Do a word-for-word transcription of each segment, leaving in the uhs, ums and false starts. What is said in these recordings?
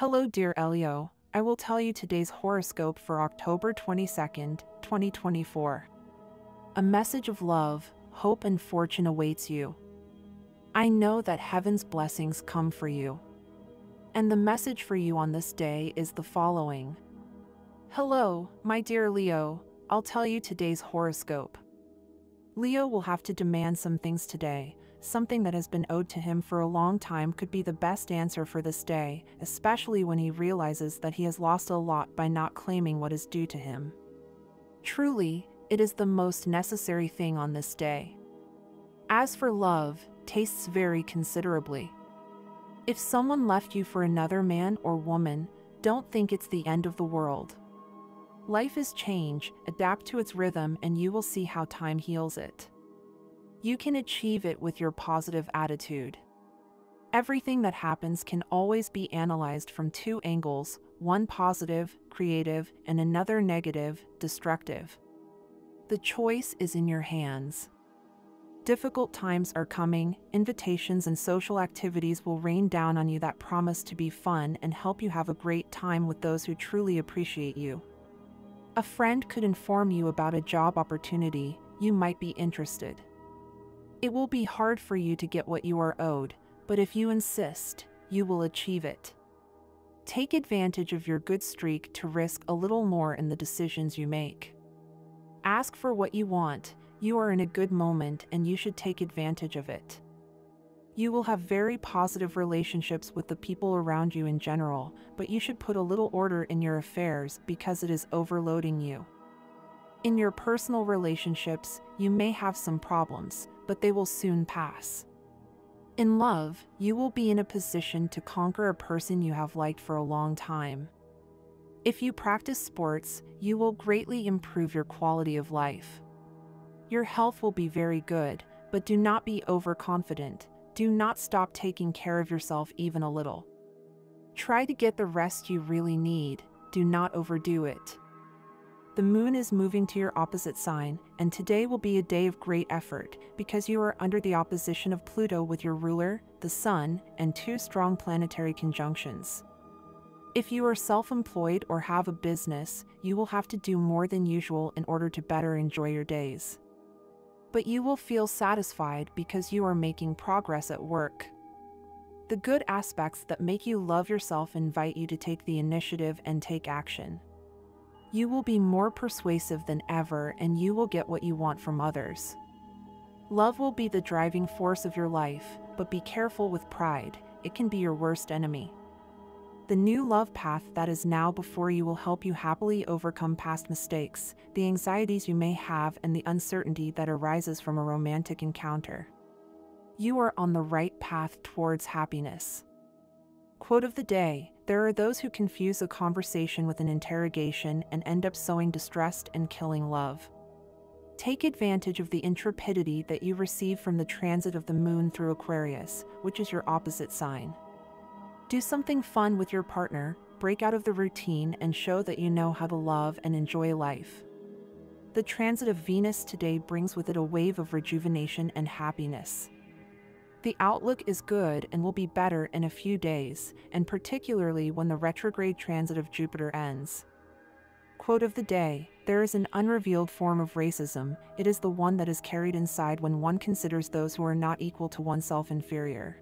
Hello dear Leo, I will tell you today's horoscope for October twenty-second, twenty twenty-four. A message of love, hope and fortune awaits you. I know that heaven's blessings come for you. And the message for you on this day is the following. Hello, my dear Leo, I'll tell you today's horoscope. Leo will have to demand some things today. Something that has been owed to him for a long time could be the best answer for this day, especially when he realizes that he has lost a lot by not claiming what is due to him. Truly, it is the most necessary thing on this day. As for love, tastes vary considerably. If someone left you for another man or woman, don't think it's the end of the world. Life is change, adapt to its rhythm and you will see how time heals it. You can achieve it with your positive attitude. Everything that happens can always be analyzed from two angles, one positive, creative, and another negative, destructive. The choice is in your hands. Difficult times are coming, invitations and social activities will rain down on you that promise to be fun and help you have a great time with those who truly appreciate you. A friend could inform you about a job opportunity, you might be interested. It will be hard for you to get what you are owed, but if you insist, you will achieve it. Take advantage of your good streak to risk a little more in the decisions you make. Ask for what you want, you are in a good moment and you should take advantage of it. You will have very positive relationships with the people around you in general, but you should put a little order in your affairs because it is overloading you. In your personal relationships, you may have some problems, but they will soon pass. In love, you will be in a position to conquer a person you have liked for a long time. If you practice sports, you will greatly improve your quality of life. Your health will be very good, but do not be overconfident. Do not stop taking care of yourself even a little. Try to get the rest you really need. Do not overdo it. The moon is moving to your opposite sign, and today will be a day of great effort because you are under the opposition of Pluto with your ruler, the sun, and two strong planetary conjunctions. If you are self-employed or have a business, you will have to do more than usual in order to better enjoy your days. But you will feel satisfied because you are making progress at work. The good aspects that make you love yourself invite you to take the initiative and take action. You will be more persuasive than ever and you will get what you want from others. Love will be the driving force of your life, but be careful with pride, it can be your worst enemy. The new love path that is now before you will help you happily overcome past mistakes, the anxieties you may have and the uncertainty that arises from a romantic encounter. You are on the right path towards happiness. Quote of the day, there are those who confuse a conversation with an interrogation and end up sowing distrust and killing love. Take advantage of the intrepidity that you receive from the transit of the moon through Aquarius, which is your opposite sign. Do something fun with your partner, break out of the routine and show that you know how to love and enjoy life. The transit of Venus today brings with it a wave of rejuvenation and happiness. The outlook is good and will be better in a few days, and particularly when the retrograde transit of Jupiter ends. Quote of the day, there is an unrevealed form of racism, it is the one that is carried inside when one considers those who are not equal to oneself inferior.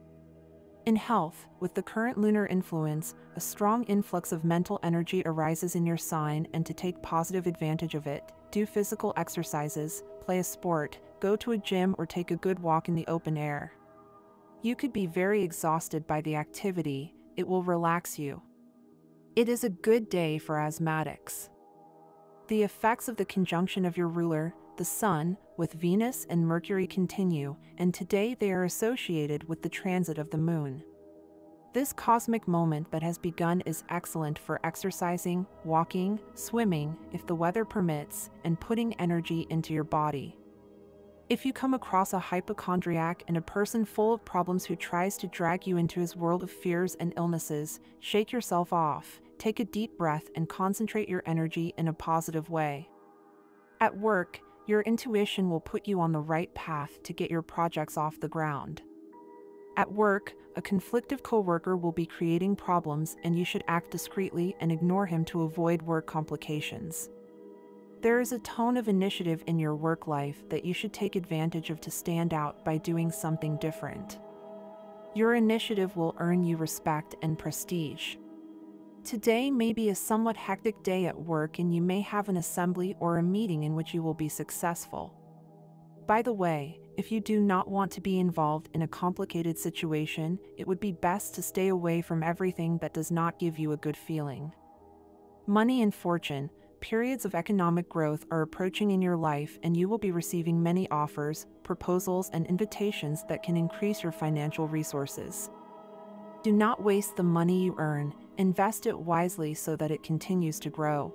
In health, with the current lunar influence, a strong influx of mental energy arises in your sign and to take positive advantage of it, do physical exercises, play a sport, go to a gym or take a good walk in the open air. You could be very exhausted by the activity, it will relax you. It is a good day for asthmatics. The effects of the conjunction of your ruler, the Sun, with Venus and Mercury continue, and today they are associated with the transit of the Moon. This cosmic moment that has begun is excellent for exercising, walking, swimming, if the weather permits, and putting energy into your body. If you come across a hypochondriac and a person full of problems who tries to drag you into his world of fears and illnesses, shake yourself off, take a deep breath and concentrate your energy in a positive way. At work, your intuition will put you on the right path to get your projects off the ground. At work, a conflictive coworker will be creating problems, and you should act discreetly and ignore him to avoid work complications. There is a tone of initiative in your work life that you should take advantage of to stand out by doing something different. Your initiative will earn you respect and prestige. Today may be a somewhat hectic day at work, and you may have an assembly or a meeting in which you will be successful. By the way, if you do not want to be involved in a complicated situation, it would be best to stay away from everything that does not give you a good feeling. Money and fortune. Periods of economic growth are approaching in your life, and you will be receiving many offers, proposals, and invitations that can increase your financial resources. Do not waste the money you earn, invest it wisely so that it continues to grow.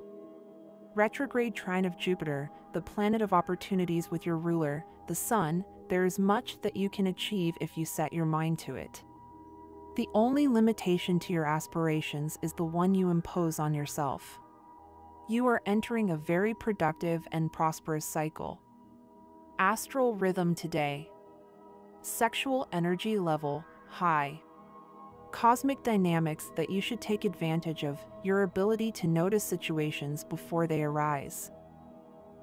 Retrograde trine of Jupiter, the planet of opportunities with your ruler, the Sun. There is much that you can achieve if you set your mind to it. The only limitation to your aspirations is the one you impose on yourself. You are entering a very productive and prosperous cycle. Astral rhythm today. Sexual energy level, high. Cosmic dynamics that you should take advantage of, your ability to notice situations before they arise.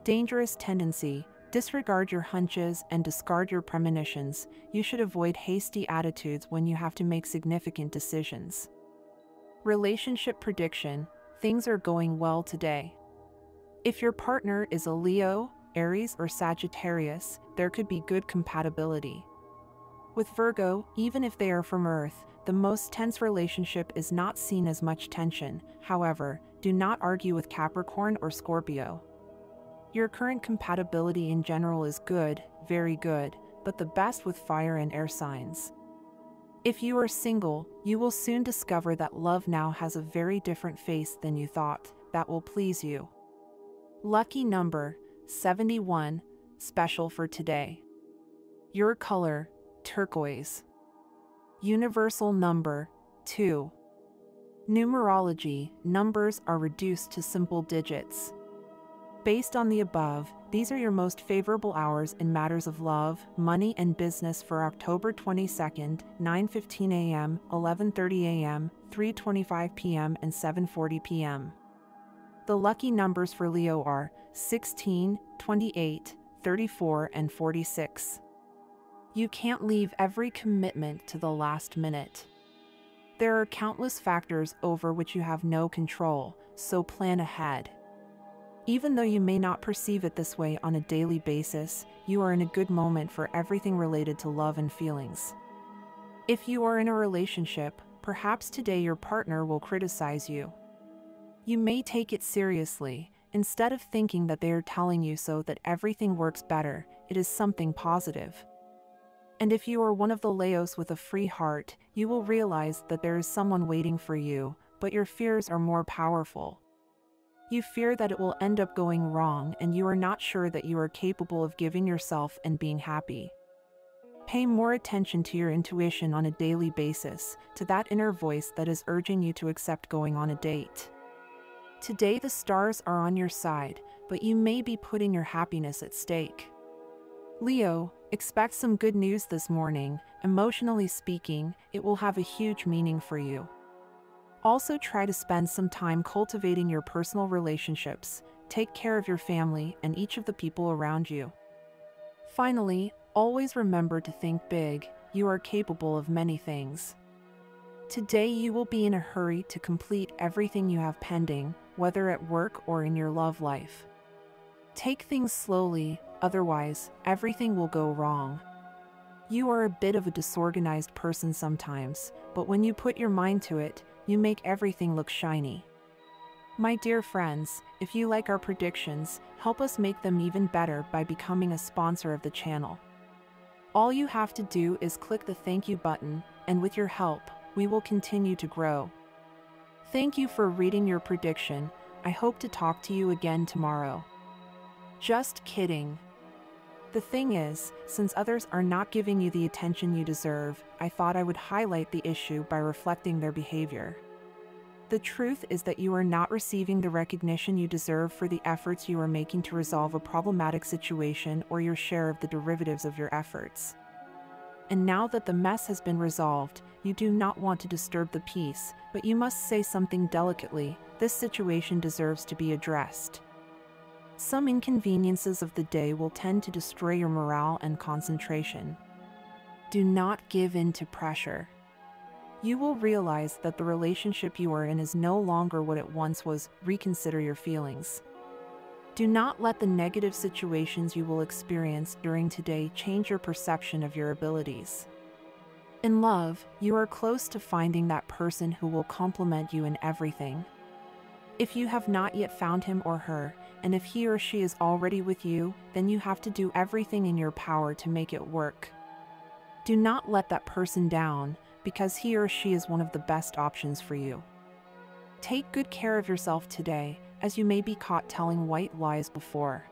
Dangerous tendency, disregard your hunches and discard your premonitions. You should avoid hasty attitudes when you have to make significant decisions. Relationship prediction. Things are going well today. If your partner is a Leo, Aries, or Sagittarius, there could be good compatibility. With Virgo, even if they are from Earth, the most tense relationship is not seen as much tension. However, do not argue with Capricorn or Scorpio. Your current compatibility in general is good, very good, but the best with fire and air signs. If you are single, you will soon discover that love now has a very different face than you thought, that will please you. Lucky number, seventy-one, special for today. Your color, turquoise. Universal number, two. Numerology, numbers are reduced to simple digits. Based on the above, these are your most favorable hours in matters of love, money, and business for October twenty-second, nine fifteen a m, eleven thirty a m, three twenty-five p m, and seven forty p m The lucky numbers for Leo are sixteen, twenty-eight, thirty-four, and forty-six. You can't leave every commitment to the last minute. There are countless factors over which you have no control, so plan ahead. Even though you may not perceive it this way on a daily basis, you are in a good moment for everything related to love and feelings. If you are in a relationship, perhaps today your partner will criticize you. You may take it seriously. Instead of thinking that they are telling you so that everything works better, it is something positive. And if you are one of the Leos with a free heart, you will realize that there is someone waiting for you, but your fears are more powerful. You fear that it will end up going wrong, and you are not sure that you are capable of giving yourself and being happy. Pay more attention to your intuition on a daily basis, to that inner voice that is urging you to accept going on a date. Today the stars are on your side, but you may be putting your happiness at stake. Leo, expect some good news this morning. Emotionally speaking, it will have a huge meaning for you. Also, try to spend some time cultivating your personal relationships. Take care of your family and each of the people around you. Finally, always remember to think big. You are capable of many things. Today you will be in a hurry to complete everything you have pending, whether at work or in your love life. Take things slowly, otherwise everything will go wrong. You are a bit of a disorganized person sometimes, but when you put your mind to it, you make everything look shiny. My dear friends, if you like our predictions, help us make them even better by becoming a sponsor of the channel. All you have to do is click the thank you button, and with your help, we will continue to grow. Thank you for reading your prediction. I hope to talk to you again tomorrow. Just kidding. The thing is, since others are not giving you the attention you deserve, I thought I would highlight the issue by reflecting their behavior. The truth is that you are not receiving the recognition you deserve for the efforts you are making to resolve a problematic situation or your share of the derivatives of your efforts. And now that the mess has been resolved, you do not want to disturb the peace, but you must say something delicately. This situation deserves to be addressed. Some inconveniences of the day will tend to destroy your morale and concentration. Do not give in to pressure. You will realize that the relationship you are in is no longer what it once was. Reconsider your feelings. Do not let the negative situations you will experience during today change your perception of your abilities. In love, you are close to finding that person who will complement you in everything. If you have not yet found him or her, and if he or she is already with you, then you have to do everything in your power to make it work. Do not let that person down, because he or she is one of the best options for you. Take good care of yourself today, as you may be caught telling white lies before.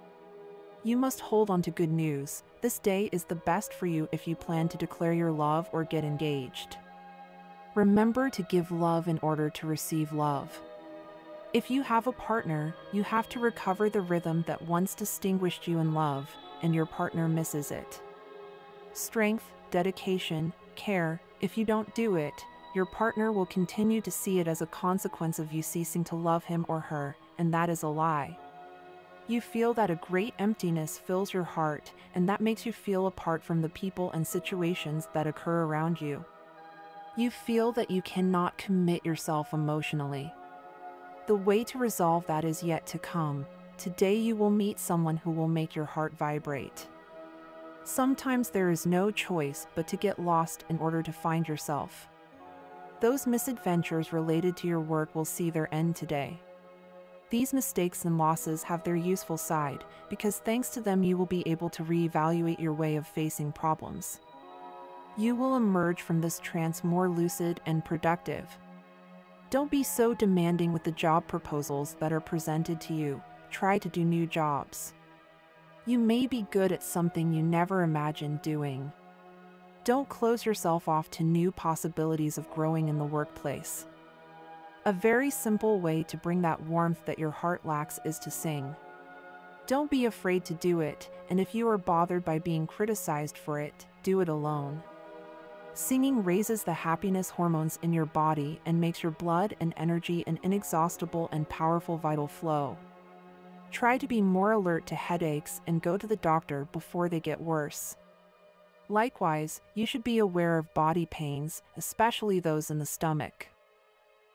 You must hold on to good news. This day is the best for you if you plan to declare your love or get engaged. Remember to give love in order to receive love. If you have a partner, you have to recover the rhythm that once distinguished you in love, and your partner misses it. Strength, dedication, care. If you don't do it, your partner will continue to see it as a consequence of you ceasing to love him or her, and that is a lie. You feel that a great emptiness fills your heart, and that makes you feel apart from the people and situations that occur around you. You feel that you cannot commit yourself emotionally. The way to resolve that is yet to come. Today you will meet someone who will make your heart vibrate. Sometimes there is no choice but to get lost in order to find yourself. Those misadventures related to your work will see their end today. These mistakes and losses have their useful side, because thanks to them you will be able to reevaluate your way of facing problems. You will emerge from this trance more lucid and productive. Don't be so demanding with the job proposals that are presented to you. Try to do new jobs. You may be good at something you never imagined doing. Don't close yourself off to new possibilities of growing in the workplace. A very simple way to bring that warmth that your heart lacks is to sing. Don't be afraid to do it, and if you are bothered by being criticized for it, do it alone. Singing raises the happiness hormones in your body and makes your blood and energy an inexhaustible and powerful vital flow. Try to be more alert to headaches and go to the doctor before they get worse. Likewise, you should be aware of body pains, especially those in the stomach.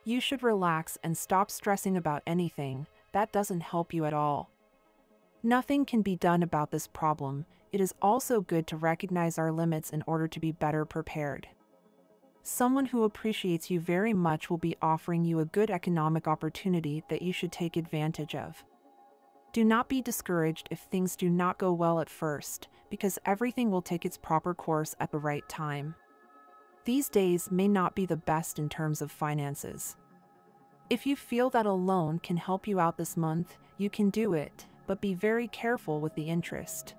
You should relax and stop stressing about anything. That doesn't help you at all. Nothing can be done about this problem. It is also good to recognize our limits in order to be better prepared. Someone who appreciates you very much will be offering you a good economic opportunity that you should take advantage of. Do not be discouraged if things do not go well at first, because everything will take its proper course at the right time. These days may not be the best in terms of finances. If you feel that a loan can help you out this month, you can do it, but be very careful with the interest.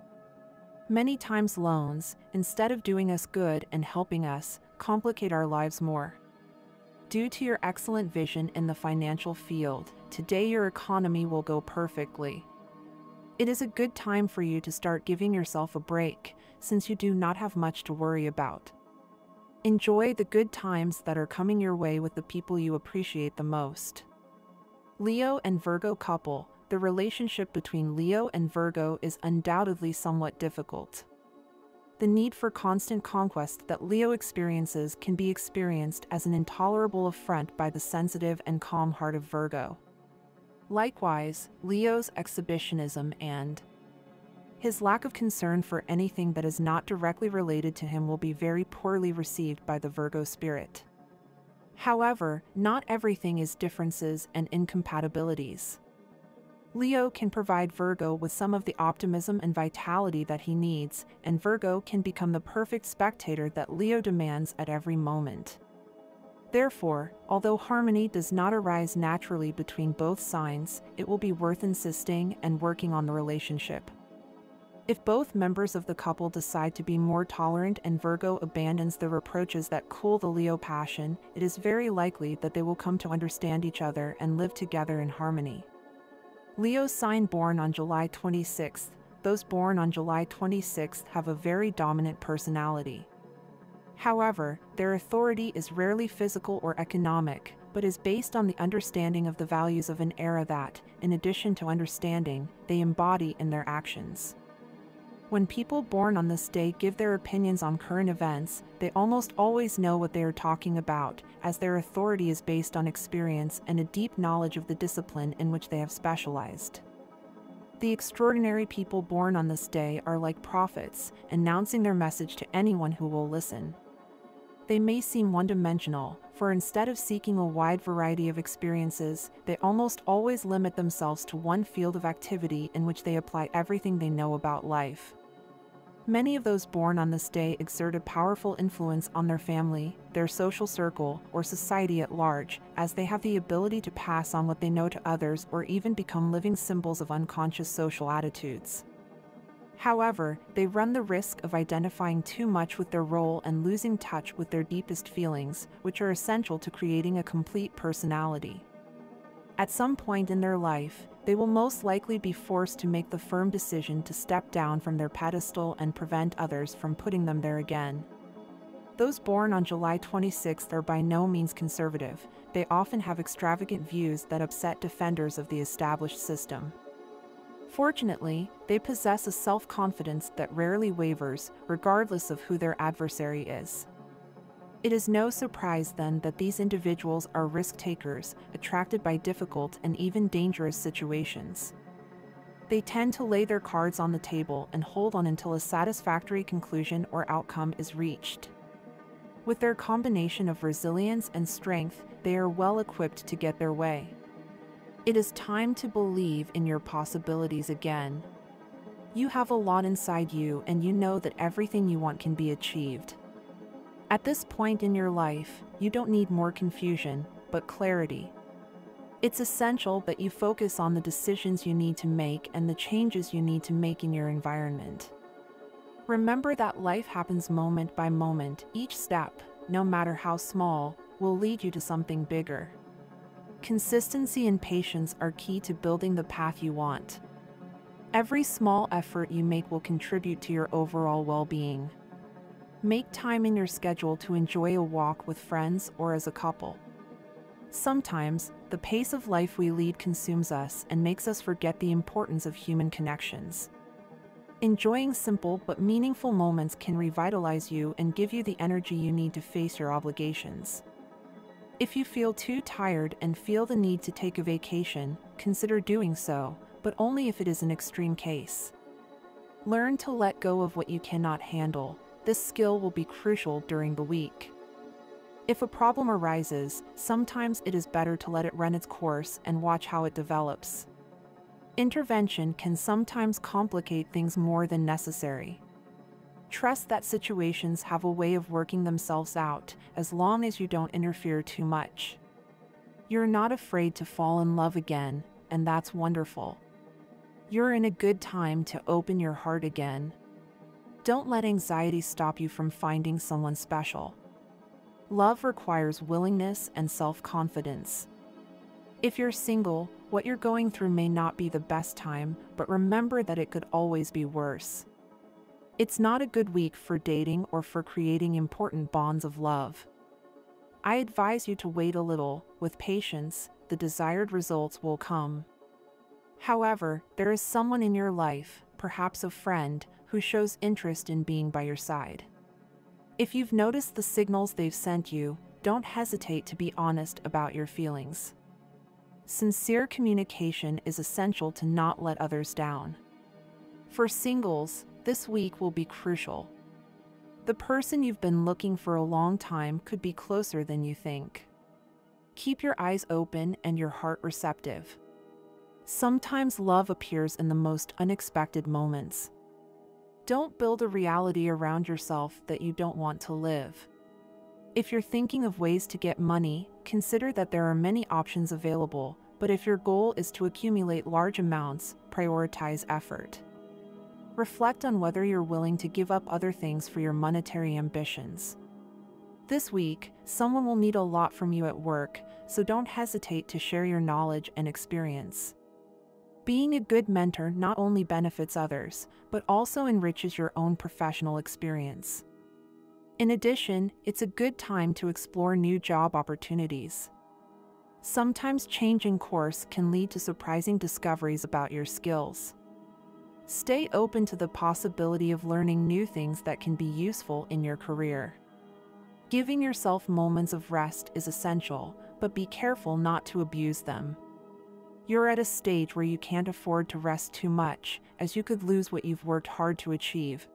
Many times loans, instead of doing us good and helping us, complicate our lives more. Due to your excellent vision in the financial field, today your economy will go perfectly. It is a good time for you to start giving yourself a break, since you do not have much to worry about. Enjoy the good times that are coming your way with the people you appreciate the most. Leo and Virgo couple. The relationship between Leo and Virgo is undoubtedly somewhat difficult. The need for constant conquest that Leo experiences can be experienced as an intolerable affront by the sensitive and calm heart of Virgo. Likewise, Leo's exhibitionism and his lack of concern for anything that is not directly related to him will be very poorly received by the Virgo spirit. However, not everything is differences and incompatibilities. Leo can provide Virgo with some of the optimism and vitality that he needs, and Virgo can become the perfect spectator that Leo demands at every moment. Therefore, although harmony does not arise naturally between both signs, it will be worth insisting and working on the relationship. If both members of the couple decide to be more tolerant and Virgo abandons the reproaches that cool the Leo passion, it is very likely that they will come to understand each other and live together in harmony. Leo's sign born on July twenty-sixth. Those born on July twenty-sixth have a very dominant personality. However, their authority is rarely physical or economic, but is based on the understanding of the values of an era that, in addition to understanding, they embody in their actions. When people born on this day give their opinions on current events, they almost always know what they are talking about, as their authority is based on experience and a deep knowledge of the discipline in which they have specialized. The extraordinary people born on this day are like prophets, announcing their message to anyone who will listen. They may seem one-dimensional, for instead of seeking a wide variety of experiences, they almost always limit themselves to one field of activity in which they apply everything they know about life. Many of those born on this day exert a powerful influence on their family, their social circle, or society at large, as they have the ability to pass on what they know to others or even become living symbols of unconscious social attitudes. However, they run the risk of identifying too much with their role and losing touch with their deepest feelings, which are essential to creating a complete personality. At some point in their life, they will most likely be forced to make the firm decision to step down from their pedestal and prevent others from putting them there again. Those born on July twenty-sixth are by no means conservative. They often have extravagant views that upset defenders of the established system. Fortunately, they possess a self-confidence that rarely wavers, regardless of who their adversary is. It is no surprise then that these individuals are risk-takers, attracted by difficult and even dangerous situations. They tend to lay their cards on the table and hold on until a satisfactory conclusion or outcome is reached. With their combination of resilience and strength, they are well equipped to get their way. It is time to believe in your possibilities again. You have a lot inside you, and you know that everything you want can be achieved. At this point in your life, you don't need more confusion, but clarity. It's essential that you focus on the decisions you need to make and the changes you need to make in your environment. Remember that life happens moment by moment. Each step, no matter how small, will lead you to something bigger. Consistency and patience are key to building the path you want. Every small effort you make will contribute to your overall well-being. Make time in your schedule to enjoy a walk with friends or as a couple. Sometimes, the pace of life we lead consumes us and makes us forget the importance of human connections. Enjoying simple but meaningful moments can revitalize you and give you the energy you need to face your obligations. If you feel too tired and feel the need to take a vacation, consider doing so, but only if it is an extreme case. Learn to let go of what you cannot handle. This skill will be crucial during the week. If a problem arises, sometimes it is better to let it run its course and watch how it develops. Intervention can sometimes complicate things more than necessary. Trust that situations have a way of working themselves out, as long as you don't interfere too much. You're not afraid to fall in love again, and that's wonderful. You're in a good time to open your heart again. Don't let anxiety stop you from finding someone special. Love requires willingness and self-confidence. If you're single, what you're going through may not be the best time, but remember that it could always be worse. It's not a good week for dating or for creating important bonds of love. I advise you to wait a little. With patience, the desired results will come. However, there is someone in your life, perhaps a friend, who shows interest in being by your side. If you've noticed the signals they've sent you, don't hesitate to be honest about your feelings. Sincere communication is essential to not let others down. For singles, this week will be crucial. The person you've been looking for a long time could be closer than you think. Keep your eyes open and your heart receptive. Sometimes love appears in the most unexpected moments. Don't build a reality around yourself that you don't want to live. If you're thinking of ways to get money, consider that there are many options available, but if your goal is to accumulate large amounts, prioritize effort. Reflect on whether you're willing to give up other things for your monetary ambitions. This week, someone will need a lot from you at work, so don't hesitate to share your knowledge and experience. Being a good mentor not only benefits others, but also enriches your own professional experience. In addition, it's a good time to explore new job opportunities. Sometimes changing course can lead to surprising discoveries about your skills. Stay open to the possibility of learning new things that can be useful in your career. Giving yourself moments of rest is essential, but be careful not to abuse them. You're at a stage where you can't afford to rest too much, as you could lose what you've worked hard to achieve.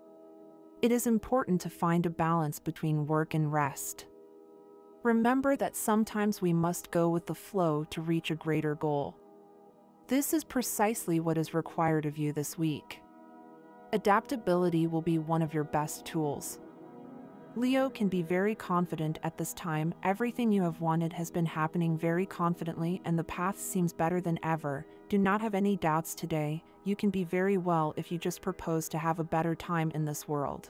It is important to find a balance between work and rest. Remember that sometimes we must go with the flow to reach a greater goal. This is precisely what is required of you this week. Adaptability will be one of your best tools. Leo can be very confident at this time. Everything you have wanted has been happening very confidently, and the path seems better than ever. Do not have any doubts today. You can be very well if you just propose to have a better time in this world.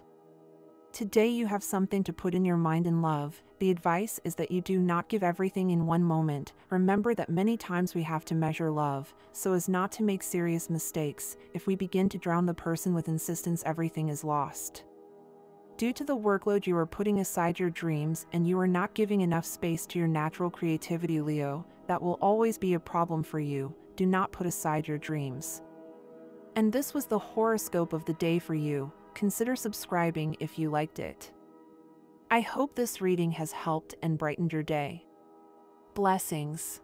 Today you have something to put in your mind in love. The advice is that you do not give everything in one moment. Remember that many times we have to measure love, so as not to make serious mistakes. If we begin to drown the person with insistence, everything is lost. Due to the workload, you are putting aside your dreams and you are not giving enough space to your natural creativity, Leo. That will always be a problem for you. Do not put aside your dreams. And this was the horoscope of the day for you. Consider subscribing if you liked it. I hope this reading has helped and brightened your day. Blessings.